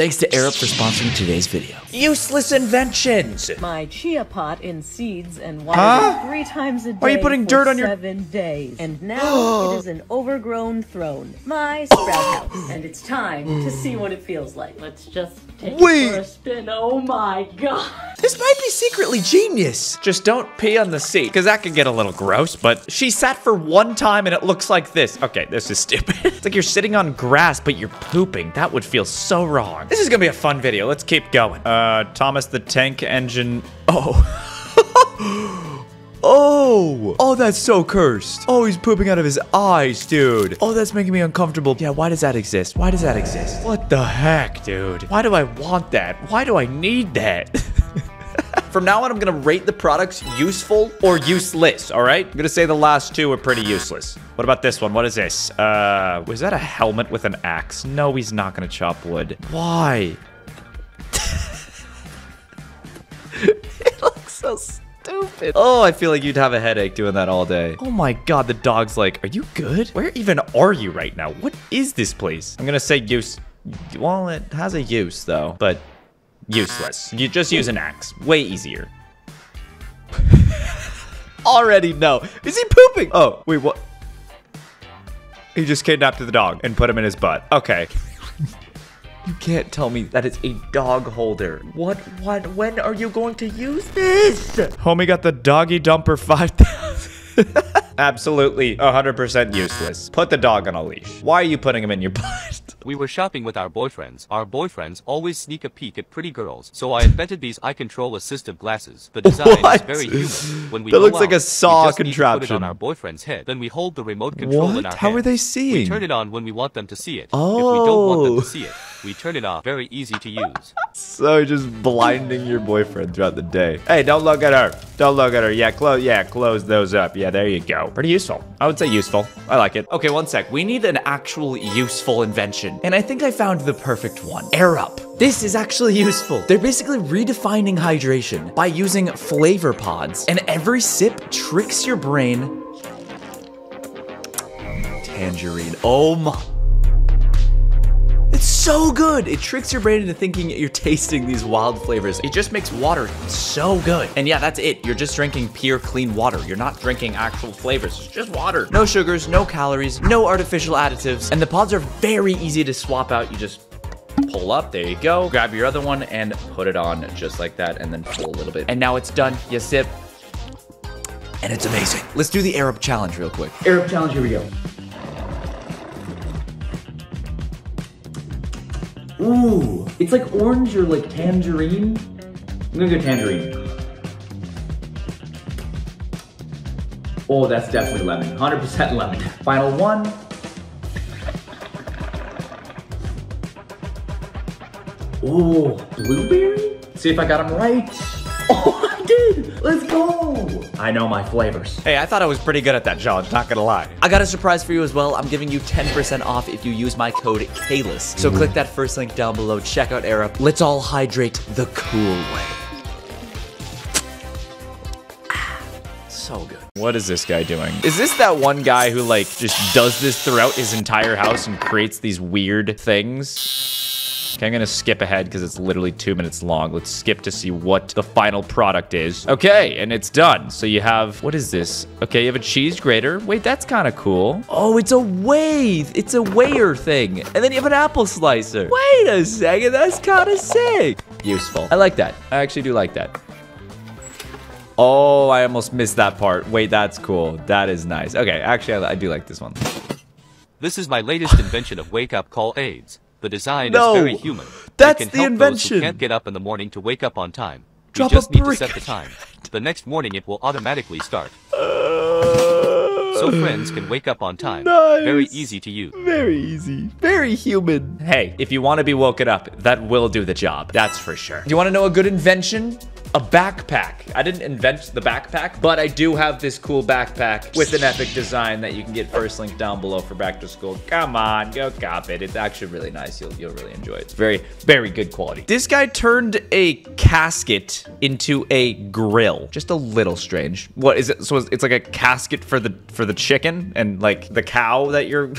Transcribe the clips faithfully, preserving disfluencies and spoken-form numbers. Thanks to Air Up for sponsoring today's video. Useless inventions! My chia pot in seeds and water huh? three times a day. Are you putting dirt on your seven days? And now it is an overgrown throne. My sprout house. And it's time to see what it feels like. Let's just take Wait. it for a spin. Oh my god. This might be secretly genius. Just don't pee on the seat, because that could get a little gross, but she sat for one time and it looks like this. Okay, this is stupid. It's like you're sitting on grass, but you're pooping. That would feel so wrong. This is gonna be a fun video. Let's keep going. Uh, Thomas the Tank Engine. Oh. Oh. Oh, that's so cursed. Oh, he's pooping out of his eyes, dude. Oh, that's making me uncomfortable. Yeah, why does that exist? Why does that exist? What the heck, dude? Why do I want that? Why do I need that? From now on, I'm gonna rate the products useful or useless, all right? I'm gonna say the last two are pretty useless. What about this one? What is this? Uh, was that a helmet with an axe? No, he's not gonna chop wood. Why? It looks so stupid. Oh, I feel like you'd have a headache doing that all day. Oh my god, the dog's like, are you good? Where even are you right now? What is this place? I'm gonna say use. Well, it has a use though, but useless. You just use an axe. Way easier. Already no. Is he pooping? Oh, wait, what? He just kidnapped the dog and put him in his butt. Okay. You can't tell me that it's a dog holder. What, what, when are you going to use this? Homie got the doggy dumper five thousand. Absolutely one hundred percent useless. Put the dog on a leash. Why are you putting him in your butt? We were shopping with our boyfriends. Our boyfriends always sneak a peek at pretty girls. So I invented these eye control assistive glasses. The design what? is very human. When we that looks out, like a saw contraption. We just need to put it on our boyfriend's head. Then we hold the remote control what? in our How head. How are they seeing? We turn it on when we want them to see it. Oh. If we don't want them to see it, we turn it off. Very easy to use. So just blinding your boyfriend throughout the day. Hey, don't look at her. Don't look at her. Yeah, close. Yeah, close those up. Yeah, there you go. Pretty useful. I would say useful. I like it. Okay, one sec. We need an actual useful invention. And I think I found the perfect one. Air Up. This is actually useful. They're basically redefining hydration by using flavor pods. And every sip tricks your brain. Tangerine. Oh my. It's so good. It tricks your brain into thinking you're tasting these wild flavors. It just makes water so good. And yeah, that's it. You're just drinking pure, clean water. You're not drinking actual flavors. It's just water. No sugars, no calories, no artificial additives. And the pods are very easy to swap out. You just pull up, there you go. Grab your other one and put it on just like that and then pull a little bit. And now it's done. You sip. And it's amazing. Let's do the Air Up challenge real quick. Air Up challenge, here we go. Ooh, it's like orange or like tangerine. I'm gonna go tangerine. Oh, that's definitely lemon, one hundred percent lemon. Final one. Ooh, blueberry? See if I got them right. Oh, I did, let's go. I know my flavors. Hey, I thought I was pretty good at that challenge, not gonna lie. I got a surprise for you as well. I'm giving you ten percent off if you use my code CAYLUS. So click that first link down below, check out Air Up. Let's all hydrate the cool way. So good. What is this guy doing? Is this that one guy who like just does this throughout his entire house and creates these weird things? Okay, I'm gonna skip ahead because it's literally two minutes long. Let's skip to see what the final product is. Okay, and it's done. So you have, what is this? Okay, you have a cheese grater. Wait, that's kind of cool. Oh, it's a weigh. It's a weigher thing. And then you have an apple slicer. Wait a second, that's kind of sick. Useful. I like that. I actually do like that. Oh, I almost missed that part. Wait, that's cool. That is nice. Okay, actually, I, I do like this one. This is my latest invention of wake-up call aids. The design no, is very human. That's it can the help invention. Those who can't get up in the morning to wake up on time. You just need to set the time. The next morning it will automatically start. Uh, so friends can wake up on time. Nice. Very easy to use. Very easy. Very human. Hey, if you want to be woken up, that will do the job. That's for sure. Do you want to know a good invention? A backpack. I didn't invent the backpack, but I do have this cool backpack with an epic design that you can get first link down below for back to school. Come on, go cop it. It's actually really nice. You'll, you'll really enjoy it. It's very, very good quality. This guy turned a casket into a grill. Just a little strange. What is it? So it's like a casket for the, for the chicken and like the cow that you're...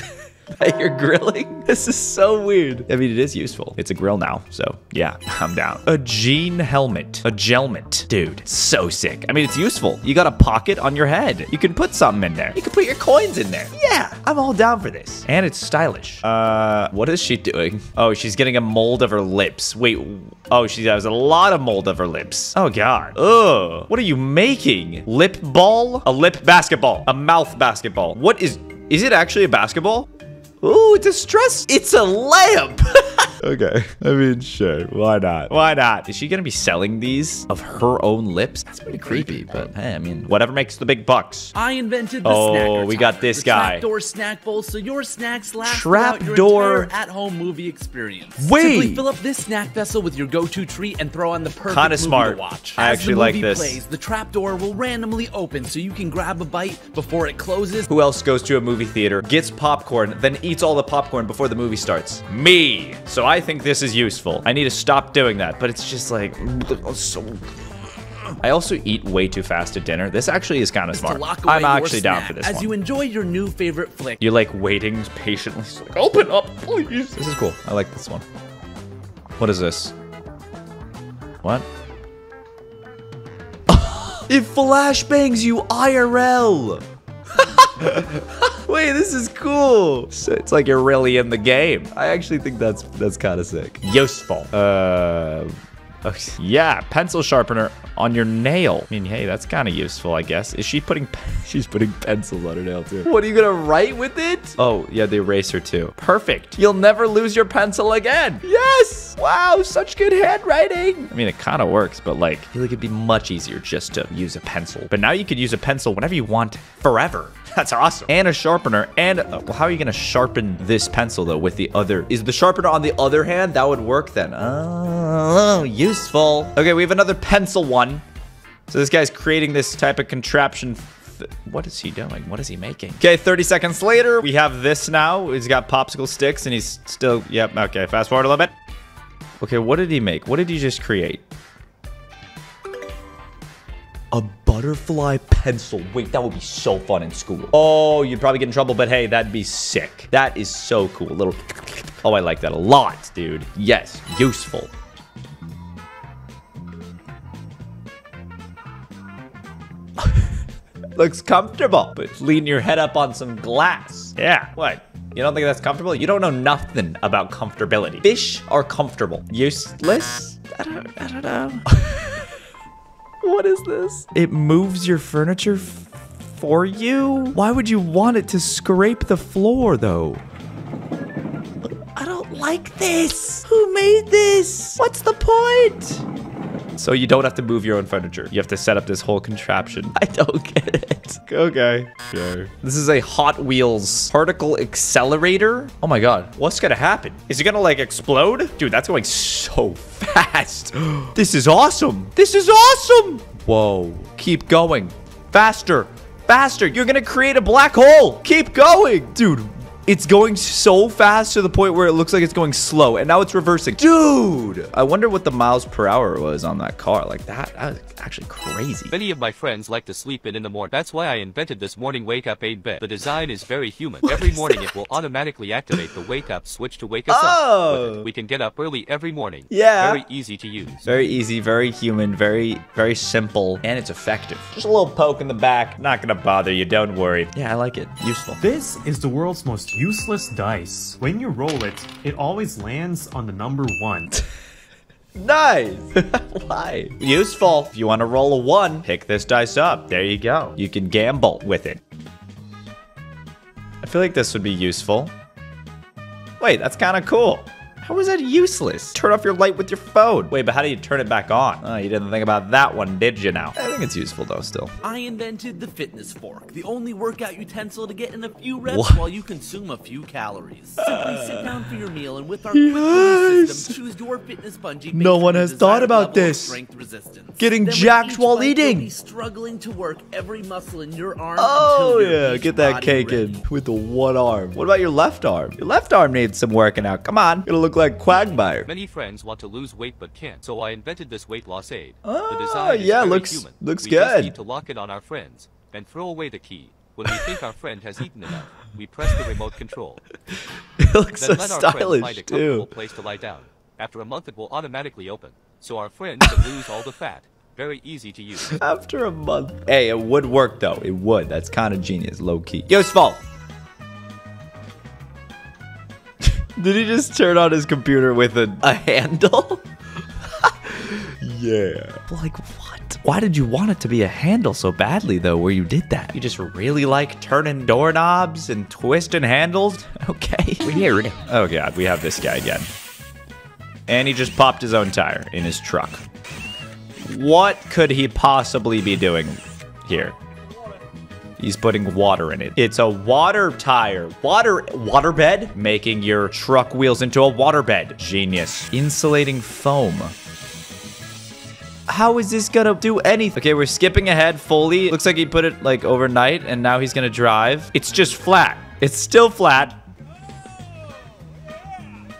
that you're grilling? This is so weird. I mean, it is useful. It's a grill now, so yeah, I'm down. A jean helmet. A gelmet. Dude, so sick. I mean, it's useful. You got a pocket on your head. You can put something in there. You can put your coins in there. Yeah, I'm all down for this. And it's stylish. Uh, what is she doing? Oh, she's getting a mold of her lips. Wait, oh, she has a lot of mold of her lips. Oh, God. Ugh, what are you making? Lip ball? A lip basketball. A mouth basketball. What is... Is it actually a basketball? Ooh, it's a stress. It's a lamp. Okay. I mean, sure. Why not? Why not? Is she going to be selling these of her own lips? That's pretty creepy, but hey, I mean, whatever makes the big bucks. I invented the oh, snacker. Oh, we got this the guy. Trapdoor snack bowl, so your snacks last Trap throughout door. your entire at-home movie experience. Wait. Simply fill up this snack vessel with your go-to treat and throw on the perfect Kinda movie smart. to watch. I As actually like this. As the movie plays, the trapdoor will randomly open, so you can grab a bite before it closes. Who else goes to a movie theater, gets popcorn, then eats all the popcorn before the movie starts? Me. So I I think this is useful. I need to stop doing that, but it's just like, oh, so... I also eat way too fast at dinner. This actually is kind of smart. I'm actually down for this one. As you enjoy your new favorite flick. You're like waiting patiently. It's like, open up, please. This is cool. I like this one. What is this? What? It flashbangs you I R L. Wait, this is cool. So it's like you're really in the game. I actually think that's that's kind of sick. Useful. Uh, yeah, pencil sharpener on your nail. I mean, hey, that's kind of useful, I guess. Is she putting? She's putting pencils on her nail too. What are you gonna write with it? Oh yeah, the eraser too. Perfect. You'll never lose your pencil again. Yes. Wow, such good handwriting. I mean, it kind of works, but like, I feel like it'd be much easier just to use a pencil. But now you could use a pencil whenever you want, forever. That's awesome. And a sharpener. And uh, well, how are you going to sharpen this pencil, though, with the other? Is the sharpener on the other hand? That would work then. Oh, useful. Okay, we have another pencil one. So this guy's creating this type of contraption. What is he doing? What is he making? Okay, thirty seconds later, we have this now. He's got popsicle sticks and he's still... Yep, okay, fast forward a little bit. Okay, what did he make? What did he just create? A butterfly pencil. Wait, that would be so fun in school. Oh, you'd probably get in trouble, but hey, that'd be sick. That is so cool. A little... Oh, I like that a lot, dude. Yes, useful. Looks comfortable, but lean your head up on some glass. Yeah, what? You don't think that's comfortable? You don't know nothing about comfortability. Fish are comfortable. Useless? I don't, I don't know. What is this? It moves your furniture f for you? Why would you want it to scrape the floor, though? I don't like this. Who made this? What's the point? So you don't have to move your own furniture. You have to set up this whole contraption. I don't get it. Okay. Sure. This is a Hot Wheels particle accelerator. Oh, my God. What's going to happen? Is it going to, like, explode? Dude, that's going so fast. Fast. This is awesome. This is awesome. Whoa. Keep going. Faster. Faster. You're going to create a black hole. Keep going. Dude, it's going so fast to the point where it looks like it's going slow. And now it's reversing. Dude. I wonder what the miles per hour was on that car. Like, that, that was actually crazy. Many of my friends like to sleep in in the morning. That's why I invented this morning wake-up aid bed. The design is very human. What every morning that? It will automatically activate the wake-up switch to wake us oh. up. With it, we can get up early every morning. Yeah. Very easy to use. Very easy, very human, very, very simple, and it's effective. Just a little poke in the back. Not gonna bother you, don't worry. Yeah, I like it. Useful. This is the world's most useless dice. When you roll it, it always lands on the number one. Nice. Why? Useful. If you want to roll a one, pick this dice up. There you go. You can gamble with it. I feel like this would be useful. Wait, that's kind of cool. How is that useless? Turn off your light with your phone. Wait, but how do you turn it back on? Oh, you didn't think about that one, did you now? I think it's useful though, still. I invented the fitness fork, the only workout utensil to get in a few reps what? while you consume a few calories. Uh, Simply sit down for your meal and with our yes. quick food system, choose your fitness bungee. No one has thought about this. Strength resistance. Getting then jacked while bite, eating. You'll be struggling to work every muscle in your arm. Oh until yeah, get that cake ready. in with the one arm. What about your left arm? Your left arm needs some working out. Come on, it'll look like Quagmire. Many friends want to lose weight but can't, so I invented this weight loss aid. Oh, the design is yeah, very looks human. looks we good. We just need to lock it on our friends and throw away the key when we think our friend has eaten enough. we pressed the remote control. It looks then so let stylish, our friend find a comfortable too. place to lie down. After a month, it will automatically open, so our friend can lose all the fat. Very easy to use. After a month. Hey, it would work though. It would. That's kind of genius, low key. Yo, Sval. Did he just turn on his computer with a, a handle? Yeah. Like what? Why did you want it to be a handle so badly though, where you did that? You just really like turning doorknobs and twisting handles? Okay. Weird. Oh god, we have this guy again. And he just popped his own tire in his truck. What could he possibly be doing here? He's putting water in it. It's a water tire. Water, water bed? Making your truck wheels into a water bed. Genius. Insulating foam. How is this gonna do anything? Okay, we're skipping ahead fully. Looks like he put it like overnight and now he's gonna drive. It's just flat. It's still flat.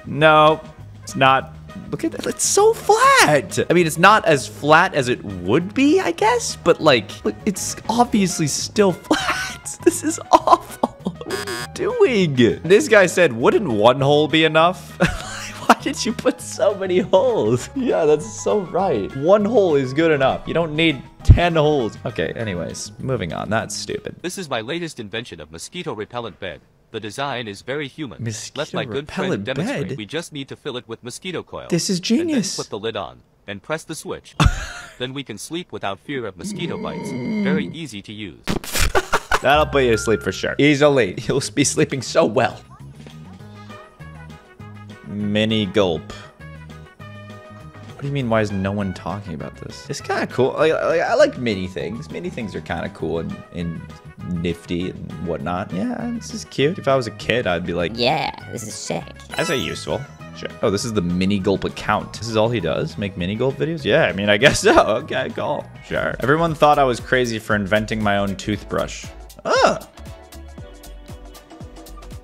No, it's not. Look at that, it's so flat. I mean, it's not as flat as it would be, I guess, but like, look, it's obviously still flat. This is awful. What are you doing? This guy said, wouldn't one hole be enough? Why did you put so many holes? Yeah, that's so right. One hole is good enough. You don't need ten holes. Okay, anyways, moving on. That's stupid. This is my latest invention of mosquito repellent bed. The design is very human. Mosquito Let my good friend demonstrate. Bed? We just need to fill it with mosquito coil. This is genius. And then put the lid on and press the switch. Then we can sleep without fear of mosquito bites. Very easy to use. That'll put you to sleep for sure. Easily. You'll be sleeping so well. Mini gulp. What do you mean, why is no one talking about this? It's kind of cool. Like, like, I like mini things. Mini things are kind of cool and, and nifty and whatnot. Yeah, this is cute. If I was a kid, I'd be like, yeah, this is sick. I say useful. Sure. Oh, this is the mini gulp account. This is all he does? Make mini gulp videos? Yeah, I mean, I guess so. Okay, cool. Sure. Everyone thought I was crazy for inventing my own toothbrush. Oh.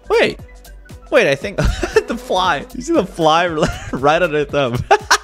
Wait. Wait, I think the fly. You see the fly right under the thumb.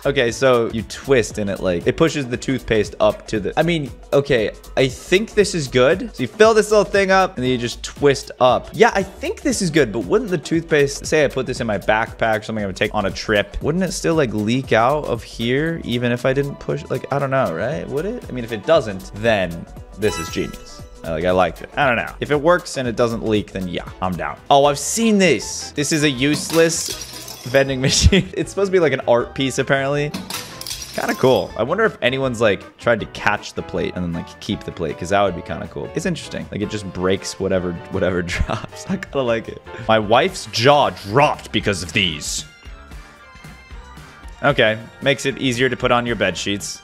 Okay, so you twist and it like, it pushes the toothpaste up to the, I mean, okay, I think this is good. So you fill this little thing up and then you just twist up. Yeah, I think this is good, but wouldn't the toothpaste, say I put this in my backpack or something I would take on a trip, wouldn't it still like leak out of here even if I didn't push, like, I don't know, right? Would it? I mean, if it doesn't, then this is genius. Like, I liked it. I don't know. If it works and it doesn't leak, then yeah, I'm down. Oh, I've seen this. This is a useless vending machine. It's supposed to be like an art piece, apparently. Kind of cool. I wonder if anyone's like tried to catch the plate and then like keep the plate, because that would be kind of cool. It's interesting. Like, it just breaks whatever whatever drops. I kind of like it. My wife's jaw dropped because of these. Okay, makes it easier to put on your bed sheets.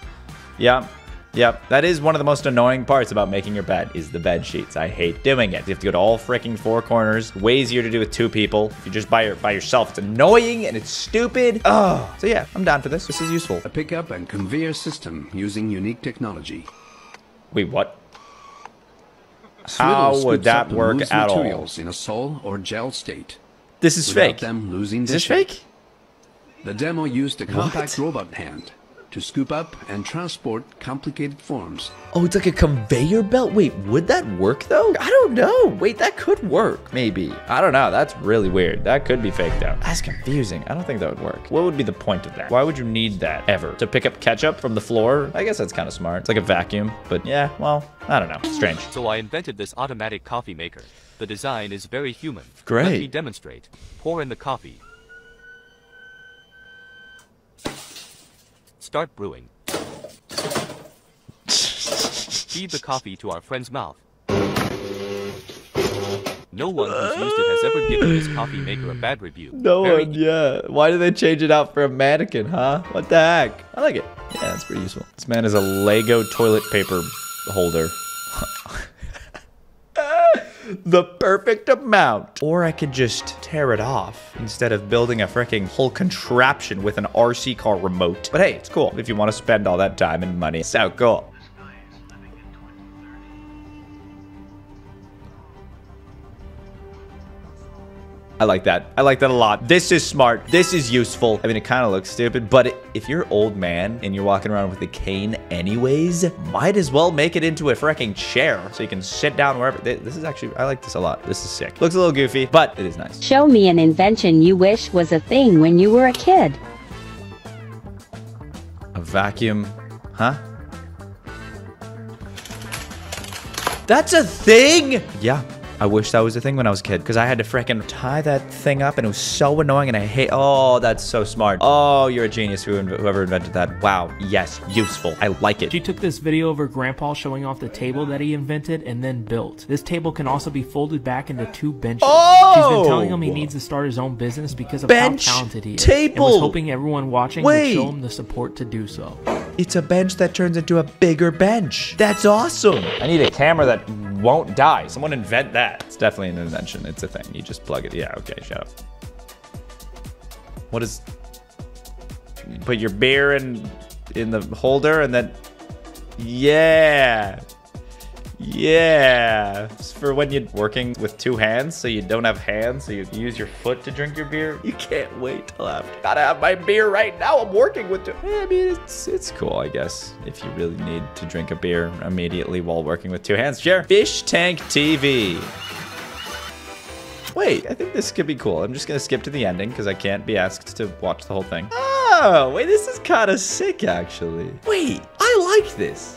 Yeah. Yep, that is one of the most annoying parts about making your bed, is the bed sheets. I hate doing it. You have to go to all freaking four corners. Way easier to do with two people. If you're just by, your, by yourself, it's annoying and it's stupid. Oh, so yeah, I'm down for this. This is useful. A pickup and conveyor system using unique technology. Wait, what? How would that work at all? Materials in a sol or gel state. This is fake. Them losing is this fake? The demo used a compact what? robot hand to scoop up and transport complicated forms. Oh, it's like a conveyor belt? Wait, would that work though? I don't know. Wait, that could work, maybe. I don't know, that's really weird. That could be fake though. That's confusing. I don't think that would work. What would be the point of that? Why would you need that ever? To pick up ketchup from the floor? I guess that's kind of smart. It's like a vacuum, but yeah, well, I don't know. Strange. So I invented this automatic coffee maker. The design is very human. Great. Let me demonstrate. Pour in the coffee. Start brewing. Feed the coffee to our friend's mouth. No one who's used it has ever given this coffee maker a bad review. No Very one, yeah. Why did they change it out for a mannequin, huh? What the heck? I like it. Yeah, it's pretty useful. This man is a Lego toilet paper holder. The perfect amount. Or I could just tear it off instead of building a freaking whole contraption with an R C car remote. But hey, it's cool if you want to spend all that time and money. So cool. I like that. I like that a lot. This is smart. This is useful. I mean, it kind of looks stupid, but it, if you're an old man and you're walking around with a cane anyways, might as well make it into a freaking chair so you can sit down wherever. This is actually, I like this a lot. This is sick. Looks a little goofy, but it is nice. Show me an invention you wish was a thing when you were a kid. A vacuum, huh? That's a thing? Yeah. I wish that was a thing when I was a kid, because I had to freaking tie that thing up, and it was so annoying, and I hate... Oh, that's so smart. Oh, you're a genius, whoever invented that. Wow. Yes. Useful. I like it. She took this video of her grandpa showing off the table that he invented and then built. This table can also be folded back into two benches. Oh! She's been telling him he needs to start his own business because of bench how talented he is. Table! And was hoping everyone watching Wait. would show him the support to do so. It's a bench that turns into a bigger bench. That's awesome. I need a camera that won't die. Someone invent that. It's definitely an invention. It's a thing. You just plug it. Yeah, okay, shut up. What is... Put your beer in, in the holder and then... Yeah. Yeah. It's for when you're working with two hands, so you don't have hands, so you use your foot to drink your beer. You can't wait till after. Gotta have my beer right now. I'm working with two. I mean, it's, it's cool, I guess, if you really need to drink a beer immediately while working with two hands. Sure. Fish Tank T V. Wait, I think this could be cool. I'm just gonna skip to the ending because I can't be asked to watch the whole thing. Oh, wait, this is kind of sick, actually. Wait, I like this.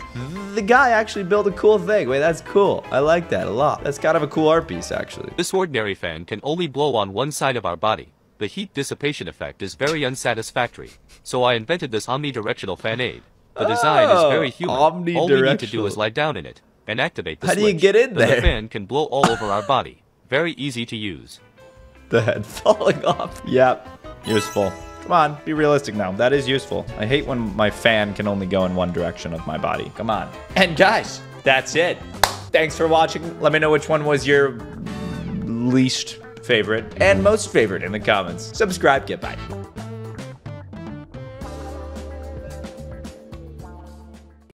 The guy actually built a cool thing. Wait, that's cool. I like that a lot. That's kind of a cool art piece, actually. This ordinary fan can only blow on one side of our body. The heat dissipation effect is very unsatisfactory. So I invented this omnidirectional fan aid. The design oh, is very human. All we need to do is lie down in it and activate the How switch. How do you get in then there? The fan can blow all over our body. Very easy to use. The head falling off. Yep. Useful. Come on, be realistic now. That is useful. I hate when my fan can only go in one direction of my body. Come on. And guys, that's it. Thanks for watching. Let me know which one was your least favorite and most favorite in the comments. Subscribe, get by.